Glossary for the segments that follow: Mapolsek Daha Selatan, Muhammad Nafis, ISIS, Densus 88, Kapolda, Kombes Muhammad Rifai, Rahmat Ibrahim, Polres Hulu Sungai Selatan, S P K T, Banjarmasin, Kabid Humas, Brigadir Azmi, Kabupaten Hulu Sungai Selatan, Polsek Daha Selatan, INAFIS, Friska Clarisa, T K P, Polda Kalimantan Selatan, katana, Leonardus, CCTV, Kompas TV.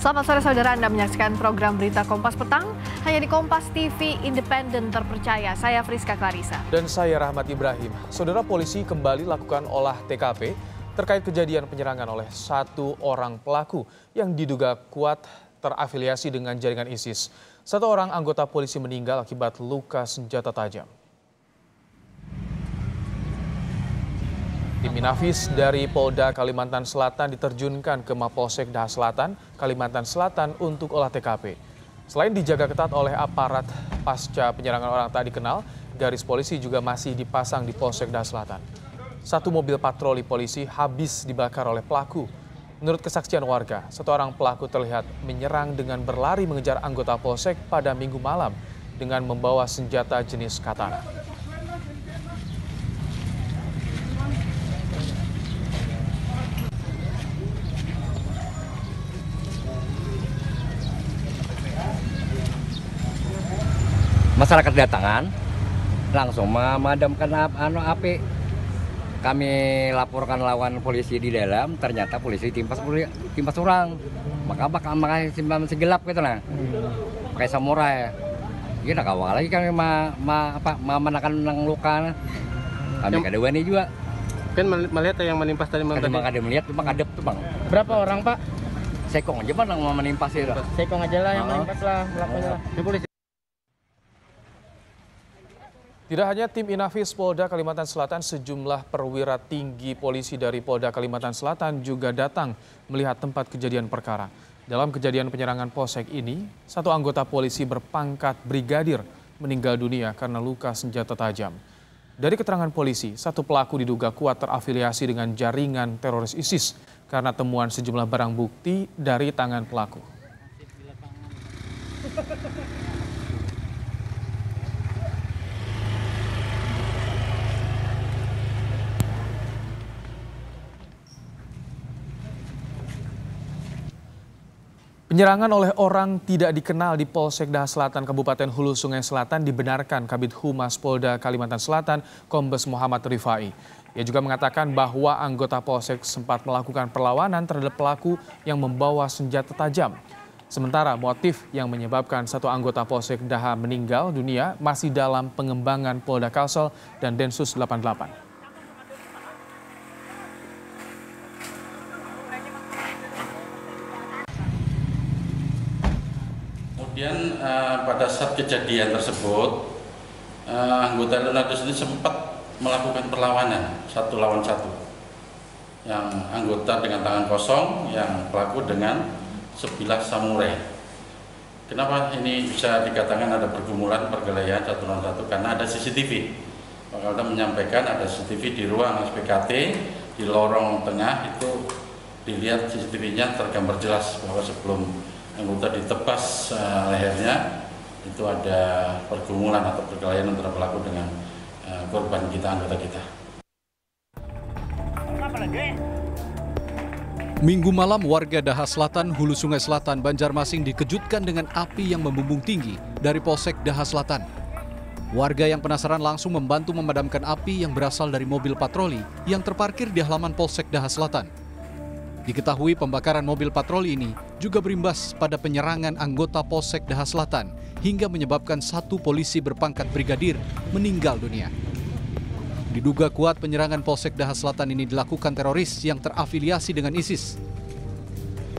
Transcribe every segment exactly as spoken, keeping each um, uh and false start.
Selamat sore saudara, Anda menyaksikan program Berita Kompas Petang hanya di Kompas T V Independen Terpercaya. Saya Friska Clarisa. Dan saya Rahmat Ibrahim. Saudara, polisi kembali lakukan olah T K P terkait kejadian penyerangan oleh satu orang pelaku yang diduga kuat terafiliasi dengan jaringan ISIS. Satu orang anggota polisi meninggal akibat luka senjata tajam. Tim INAFIS dari Polda Kalimantan Selatan diterjunkan ke Mapolsek Daha Selatan, Kalimantan Selatan untuk olah T K P. Selain dijaga ketat oleh aparat pasca penyerangan orang tak dikenal, garis polisi juga masih dipasang di Polsek Daha Selatan. Satu mobil patroli polisi habis dibakar oleh pelaku. Menurut kesaksian warga, satu orang pelaku terlihat menyerang dengan berlari mengejar anggota polsek pada Minggu malam dengan membawa senjata jenis katana. Masyarakat datangan langsung memadamkan anu api. Kami laporkan lawan polisi di dalam, ternyata polisi timpas timpas orang. Maka bakal makai simpan segelap gitu nah. Pakai samurai. Iya nak awal lagi kami ma, ma apa memenangkan luka. Kami kada wani juga. Kan melihat yang menimpas tadi memang kada melihat cuma kadep tuh, Bang. Berapa orang, Pak? Sekong aja, Bang, yang mau menimpas itu. Sekong aja lah yang menimpas lah pelakunya. Ini polisi. Tidak hanya tim INAFIS Polda Kalimantan Selatan, sejumlah perwira tinggi polisi dari Polda Kalimantan Selatan juga datang melihat tempat kejadian perkara. Dalam kejadian penyerangan polsek ini, satu anggota polisi berpangkat brigadir meninggal dunia karena luka senjata tajam. Dari keterangan polisi, satu pelaku diduga kuat terafiliasi dengan jaringan teroris ISIS karena temuan sejumlah barang bukti dari tangan pelaku. Penyerangan oleh orang tidak dikenal di Polsek Daha Selatan, Kabupaten Hulu Sungai Selatan dibenarkan Kabid Humas Polda Kalimantan Selatan, Kombes Muhammad Rifai. Ia juga mengatakan bahwa anggota Polsek sempat melakukan perlawanan terhadap pelaku yang membawa senjata tajam. Sementara motif yang menyebabkan satu anggota Polsek Daha meninggal dunia masih dalam pengembangan Polda Kalsel dan Densus delapan puluh delapan. Kemudian uh, pada saat kejadian tersebut, uh, anggota Leonardus ini sempat melakukan perlawanan satu lawan satu. Yang anggota dengan tangan kosong, yang pelaku dengan sebilah samurai. Kenapa ini bisa dikatakan ada pergumulan, pergelayaan satu lawan satu? Karena ada C C T V. Pak Kapolda menyampaikan ada C C T V di ruang S P K T, di lorong tengah itu dilihat C C T V-nya tergambar jelas bahwa sebelum anggota ditebas uh, lehernya itu ada pergumulan atau perkelahian antara pelaku dengan uh, korban kita, anggota kita. Minggu malam warga Daha Selatan, Hulu Sungai Selatan, Banjarmasin dikejutkan dengan api yang membumbung tinggi dari Polsek Daha Selatan. Warga yang penasaran langsung membantu memadamkan api yang berasal dari mobil patroli yang terparkir di halaman Polsek Daha Selatan. Diketahui pembakaran mobil patroli ini juga berimbas pada penyerangan anggota Polsek Daha Selatan hingga menyebabkan satu polisi berpangkat brigadir meninggal dunia. Diduga kuat penyerangan Polsek Daha Selatan ini dilakukan teroris yang terafiliasi dengan ISIS.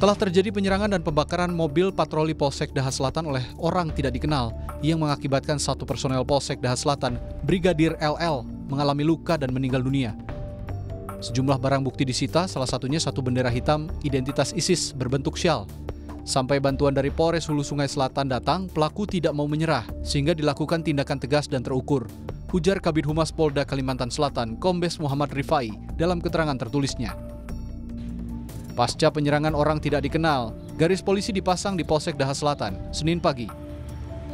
Telah terjadi penyerangan dan pembakaran mobil patroli Polsek Daha Selatan oleh orang tidak dikenal yang mengakibatkan satu personel Polsek Daha Selatan, Brigadir L L, mengalami luka dan meninggal dunia. Sejumlah barang bukti disita, salah satunya satu bendera hitam identitas ISIS berbentuk syal. Sampai bantuan dari Polres Hulu Sungai Selatan datang, pelaku tidak mau menyerah, sehingga dilakukan tindakan tegas dan terukur. Ujar Kabid Humas Polda Kalimantan Selatan, Kombes Muhammad Rifai, dalam keterangan tertulisnya. Pasca penyerangan orang tidak dikenal, garis polisi dipasang di Polsek Daha Selatan, Senin pagi.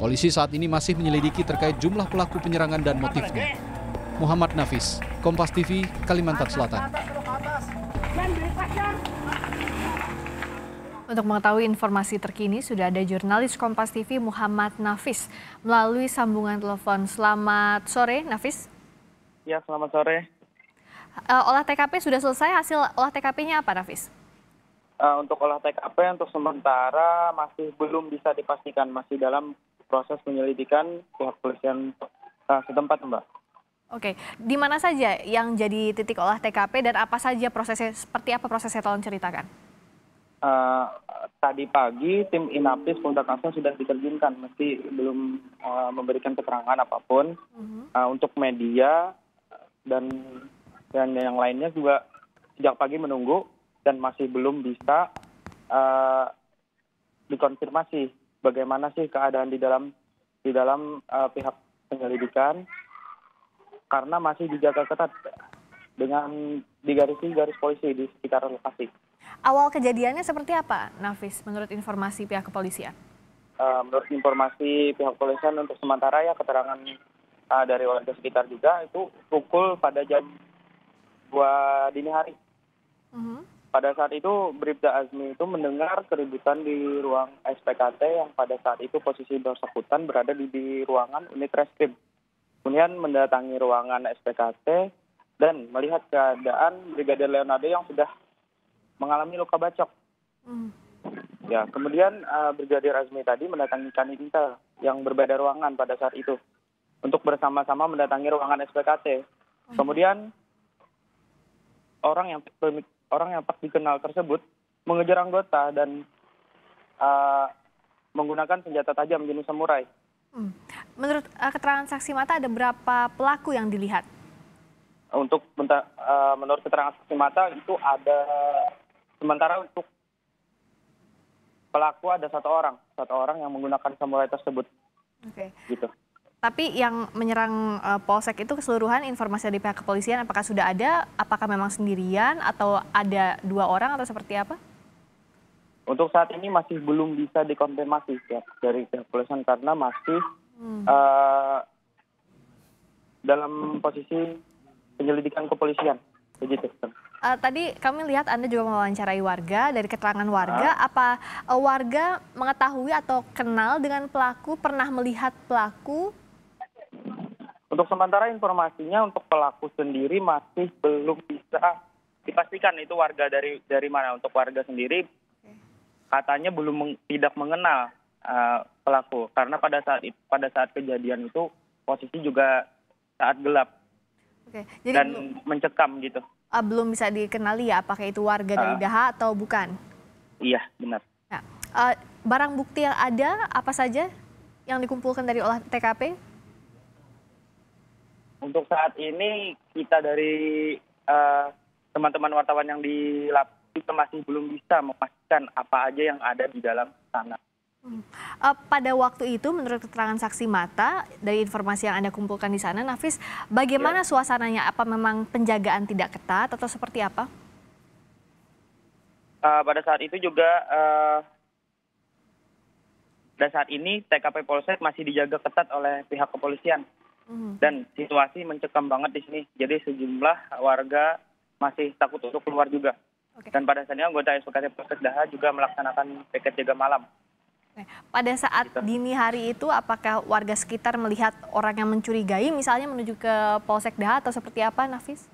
Polisi saat ini masih menyelidiki terkait jumlah pelaku penyerangan dan motifnya. Muhammad Nafis, Kompas T V, Kalimantan Selatan. Untuk mengetahui informasi terkini, sudah ada jurnalis Kompas T V Muhammad Nafis melalui sambungan telepon. Selamat sore, Nafis. Ya, selamat sore. Uh, olah T K P sudah selesai, hasil olah T K P-nya apa, Nafis? uh, untuk olah T K P untuk sementara masih belum bisa dipastikan, masih dalam proses penyelidikan pihak kepolisian uh, setempat, Mbak. Oke, di mana saja yang jadi titik olah T K P dan apa saja prosesnya, seperti apa prosesnya, tolong ceritakan. Uh, tadi pagi tim INAFIS Polda Kalimantan sudah diterjunkan, meski belum uh, memberikan keterangan apapun. Uh-huh. uh, untuk media dan dan yang lainnya juga sejak pagi menunggu dan masih belum bisa uh, dikonfirmasi bagaimana sih keadaan di dalam di dalam uh, pihak penyelidikan. Karena masih dijaga ketat dengan digarisi garis polisi di sekitar lokasi. Awal kejadiannya seperti apa, Nafis, menurut informasi pihak kepolisian? Uh, menurut informasi pihak kepolisian untuk sementara ya, keterangan uh, dari warga sekitar juga itu pukul pada jam dua dini hari. Uh-huh. Pada saat itu Bribda Azmi itu mendengar keributan di ruang S P K T yang pada saat itu posisi bersangkutan berada di, di ruangan unit reskrim. Kemudian mendatangi ruangan S P K T dan melihat keadaan Brigadir Leonardus yang sudah mengalami luka bacok. Hmm. Ya, kemudian uh, Brigadir Azmi tadi mendatangi Kanit Intel yang berbeda ruangan pada saat itu untuk bersama-sama mendatangi ruangan S P K T. Hmm. Kemudian orang yang orang yang tak dikenal tersebut mengejar anggota dan uh, menggunakan senjata tajam jenis samurai. Hmm. Menurut uh, keterangan saksi mata ada berapa pelaku yang dilihat? Untuk uh, menurut keterangan saksi mata itu ada sementara untuk pelaku ada satu orang, satu orang yang menggunakan samurai tersebut. Oke. Gitu. Tapi yang menyerang uh, Polsek itu keseluruhan informasi dari pihak kepolisian apakah sudah ada? Apakah memang sendirian atau ada dua orang atau seperti apa? Untuk saat ini masih belum bisa dikonfirmasi ya, dari pihak kepolisian karena masih hmm. uh, dalam posisi penyelidikan kepolisian. Begitu. Uh, tadi kami lihat Anda juga mewawancarai warga, dari keterangan warga, uh. apa uh, warga mengetahui atau kenal dengan pelaku, pernah melihat pelaku? Untuk sementara informasinya untuk pelaku sendiri masih belum bisa dipastikan itu warga dari dari mana. Untuk warga sendiri katanya belum meng, tidak mengenal uh, pelaku karena pada saat pada saat kejadian itu posisi juga saat gelap. Oke, jadi dan belum, mencekam gitu. Uh, belum bisa dikenali ya apakah itu warga uh, dari Daha atau bukan? Iya, benar. Nah, uh, barang bukti yang ada apa saja yang dikumpulkan dari olah T K P? Untuk saat ini kita dari uh, teman-teman wartawan yang di lap kita masih belum bisa memastikan apa aja yang ada di dalam sana. Hmm. Uh, pada waktu itu, menurut keterangan saksi mata dari informasi yang Anda kumpulkan di sana, Nafis, bagaimana ya. Suasananya? Apa memang penjagaan tidak ketat atau seperti apa? Uh, pada saat itu juga, uh, pada saat ini T K P Polsek masih dijaga ketat oleh pihak kepolisian hmm. dan situasi mencekam banget di sini. Jadi sejumlah warga masih takut untuk keluar juga. Oke. Dan pada saat ini anggota S P K T Mapolsek Daha juga melaksanakan piket jaga malam. Pada saat gitu. Dini hari itu apakah warga sekitar melihat orang yang mencurigai misalnya menuju ke Polsek Daha atau seperti apa, Nafis?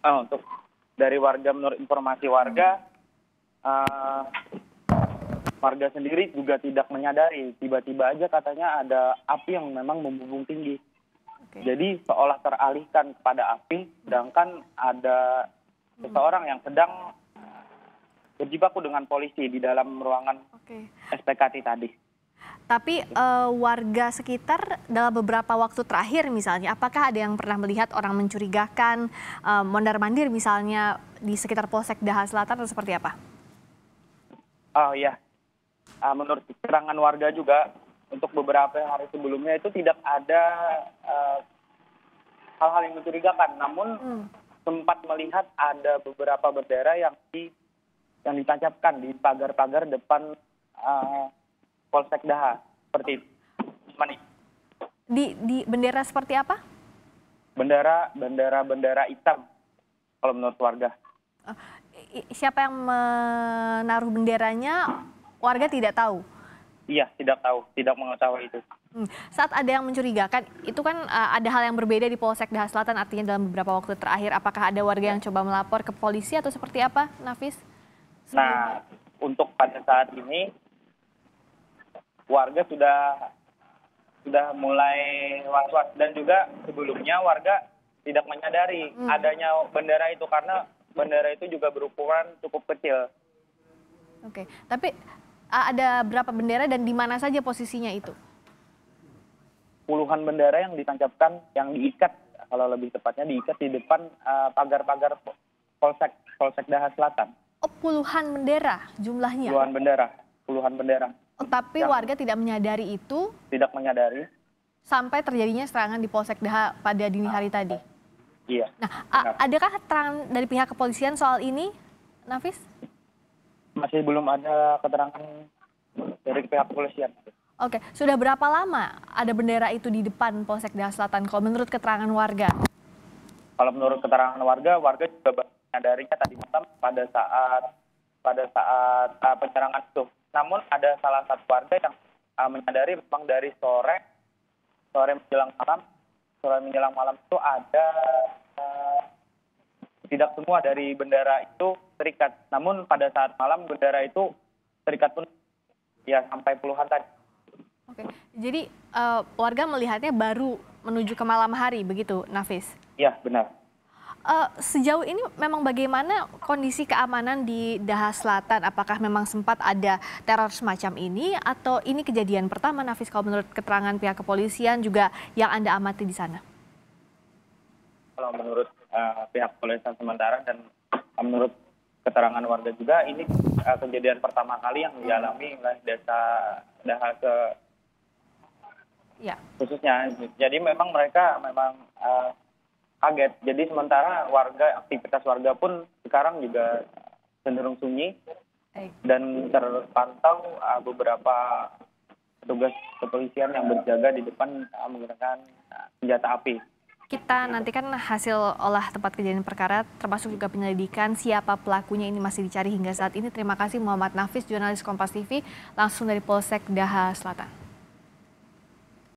Oh, untuk dari warga menurut informasi warga, uh, warga sendiri juga tidak menyadari. Tiba-tiba aja katanya ada api yang memang membumbung tinggi. Oke. Jadi seolah teralihkan kepada api, sedangkan ada seseorang yang sedang berjibaku dengan polisi di dalam ruangan Oke. S P K T tadi. Tapi uh, warga sekitar dalam beberapa waktu terakhir misalnya, apakah ada yang pernah melihat orang mencurigakan, uh, mondar-mandir misalnya di sekitar Polsek Daha Selatan atau seperti apa? Oh iya, uh, menurut keterangan warga juga untuk beberapa hari sebelumnya itu tidak ada uh, hal-hal yang mencurigakan, namun hmm. sempat melihat ada beberapa bendera yang di yang ditancapkan di pagar-pagar depan uh, Polsek Daha seperti itu. Di, di bendera seperti apa? Bendera bendera bendera hitam kalau menurut warga. Siapa yang menaruh benderanya warga tidak tahu. Iya, tidak tahu, tidak mengetahui itu. Saat ada yang mencurigakan, itu kan uh, ada hal yang berbeda di Polsek Daha Selatan, artinya dalam beberapa waktu terakhir, apakah ada warga yang coba melapor ke polisi atau seperti apa, Nafis? Nah, untuk pada saat ini warga sudah sudah mulai was-was, dan juga sebelumnya warga tidak menyadari hmm. adanya bendera itu karena bendera itu juga berukuran cukup kecil. Oke, tapi ada berapa bendera dan di mana saja posisinya itu? Puluhan bendera yang ditancapkan, yang diikat, kalau lebih tepatnya diikat di depan pagar-pagar uh, Polsek Polsek Daha Selatan. Oh, puluhan bendera jumlahnya? Puluhan bendera, puluhan bendera. Oh, tapi yang warga tidak menyadari itu? Tidak menyadari. Sampai terjadinya serangan di Polsek Daha pada dini hari nah, tadi? Iya. Nah, adakah keterangan dari pihak kepolisian soal ini, Nafis? Masih belum ada keterangan dari pihak kepolisian. Oke, sudah berapa lama ada bendera itu di depan Polsek Daha Selatan kalau menurut keterangan warga? Kalau menurut keterangan warga, warga juga menyadarinya tadi malam pada saat pada saat uh, penyerangan itu. Namun ada salah satu warga yang uh, menyadari memang dari sore sore menjelang malam, sore menjelang malam itu ada uh, tidak semua dari bendera itu terikat. Namun pada saat malam bendera itu terikat pun ya sampai puluhan tadi. Oke, jadi uh, warga melihatnya baru menuju ke malam hari begitu, Nafis? Iya, benar. Uh, sejauh ini memang bagaimana kondisi keamanan di Daha Selatan? Apakah memang sempat ada teror semacam ini atau ini kejadian pertama, Nafis, kalau menurut keterangan pihak kepolisian juga yang Anda amati di sana? Kalau menurut uh, pihak kepolisian sementara dan menurut keterangan warga juga, ini uh, kejadian pertama kali yang dialami oleh desa Daha ke ya. khususnya. Jadi memang mereka memang uh, kaget. Jadi sementara warga, aktivitas warga pun sekarang juga cenderung sunyi dan terpantau uh, beberapa petugas kepolisian yang berjaga di depan uh, menggunakan uh, senjata api. Kita nantikan hasil olah tempat kejadian perkara, termasuk juga penyelidikan siapa pelakunya ini masih dicari hingga saat ini. Terima kasih Muhammad Nafis, jurnalis Kompas T V, langsung dari Polsek Daha Selatan.